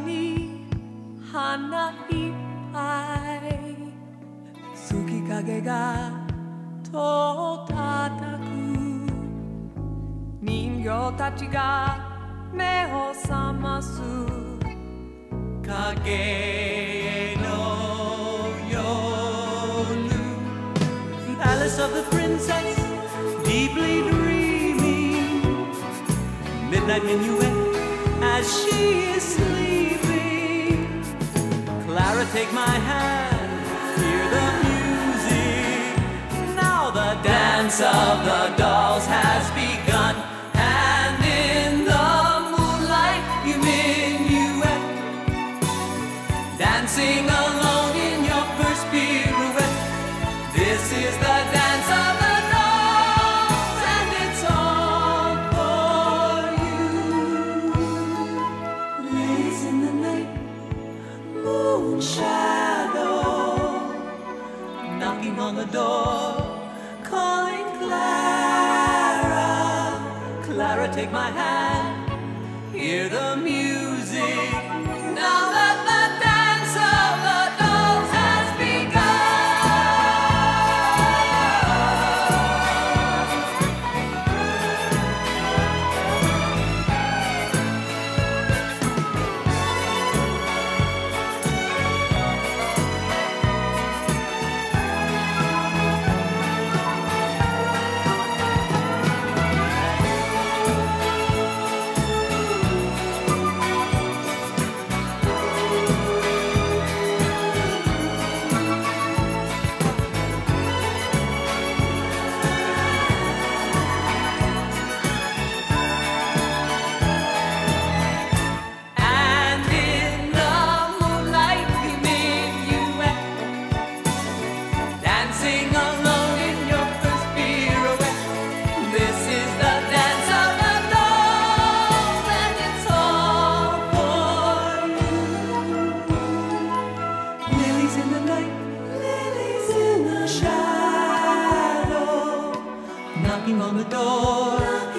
に花いっぱい月影が戸を叩く人形たちが目を覚ます影の夜 Alice of the Princess deeply dreaming midnight minuet as she is sleeping Clara take my hand hear the music now the dance of the dolls has begun and in the moonlight you minuet dancing alone in your first pirouette this is the dance of the shadow knocking on the door calling Clara Clara take my hand hear the music now let the dance of the dolls has on the door